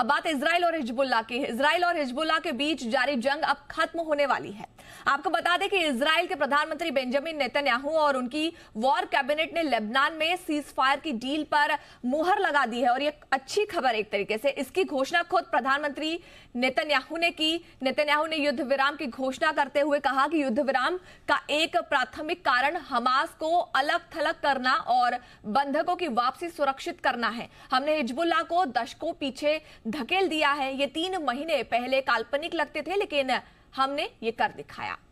अब बात इजराइल और हिजबुल्लाह के बीच जारी जंग अब खत्म होने वाली है। आपको बता दें कि इजराइल के प्रधानमंत्री बेंजामिन नेतन्याहू और उनकी वॉर कैबिनेट ने लेबनान में सीज फायर की डील पर मुहर लगा दी है और ये अच्छी खबर एक तरीके से। इसकी घोषणा खुद प्रधानमंत्री नेतन्याहू ने की। नेतन्याहू ने युद्ध विराम की घोषणा करते हुए कहा कि युद्ध विराम का एक प्राथमिक कारण हमास को अलग थलग करना और बंधकों की वापसी सुरक्षित करना है। हमने हिजबुल्लाह को दशकों पीछे धकेल दिया है। ये 3 महीने पहले काल्पनिक लगते थे, लेकिन हमने ये कर दिखाया।